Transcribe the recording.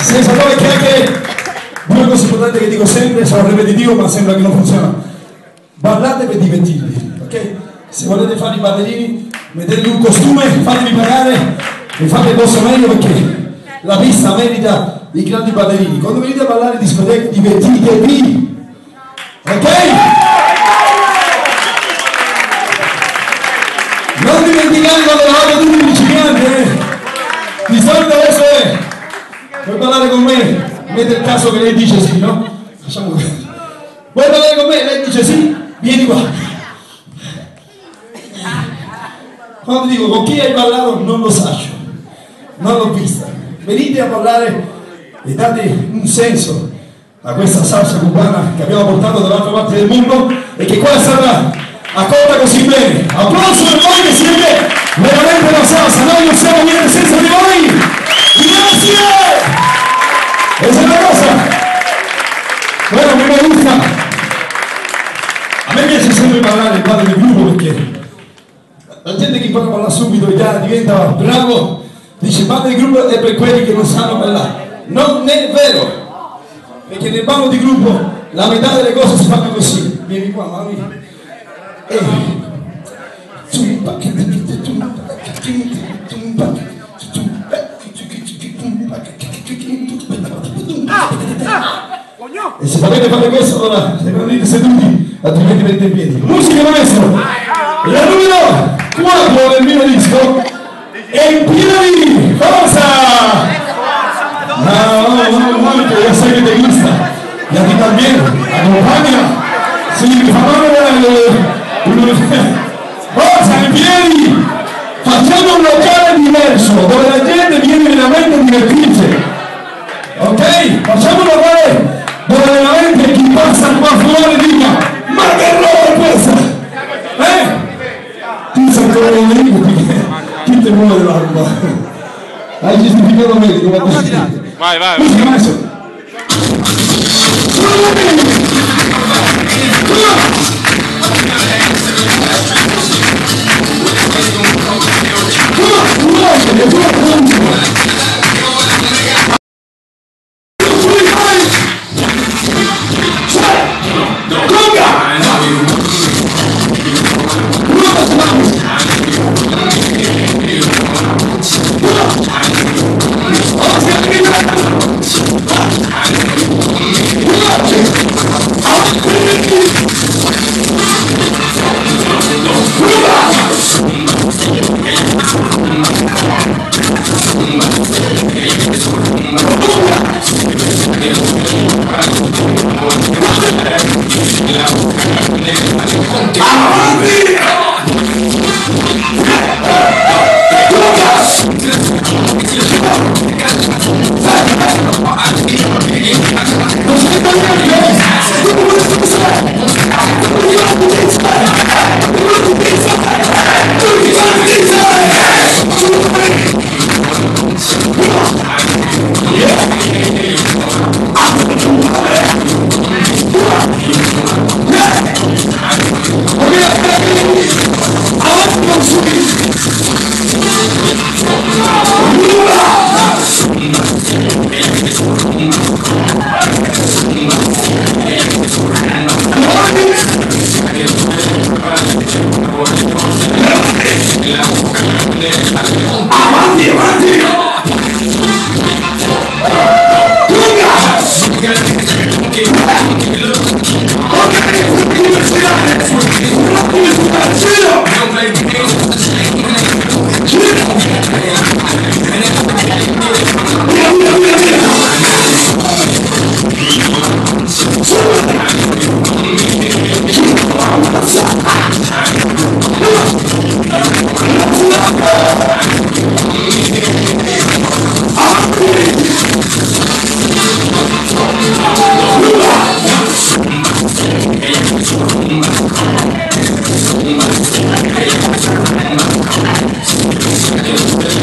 senza noi chiacchiere. Due cose importanti che dico sempre, sono ripetitivo ma sembra che non funziona: ballate per divertirvi, ok? Se volete fare i ballerini, mettetevi un costume, fatevi pagare e fate il vostro meglio, perché la pista merita i grandi ballerini. Quando venite a ballare discoteche, divertitevi, ok? Non dimenticate quando eravate tutti principianti, di solito adesso è vuoi ballare con me? Vede il caso che lei dice sì, no? Facciamo così. Vuoi ballare con me? Lei dice sì, vieni qua. Quando ti dico con chi hai ballato non lo sacio, non l'ho vista. Venite a ballare e date un senso a questa salsa cubana che abbiamo portato dall'altra parte del mondo e che qua è stata accolta così bene. Applauso per voi che siete veramente la salsa, noi non siamo niente senza di voi. Grazie! E se una cosa, guarda, mi gusta, a me piace sempre parlare, parlo di gruppo, perché la gente che impara a parlare subito, già diventa bravo, dice parlo di gruppo è per quelli che non sanno parlare. Non è vero, perché nel ballo di gruppo la metà delle cose si fanno così. Vieni qua, mami. E se sapete fare questo, allora se venite seduti, altrimenti venite in piedi. Musica maestro, la numero 4 del mio disco è in piedi, forza! No, io sono il tecnista, gli amici almeno, accompagna, si mi fa male, forza in piedi! Facciamo un locale diverso, dove la gente viene veramente a divertirsi, ok? Facciamo un locale dove veramente chi passa qua fuori dica ma che roba è questa? Ti sei ancora un amico perché chi te muove l'alba? Hai giustificato me come così. Vai. Musica maestro. Thank you.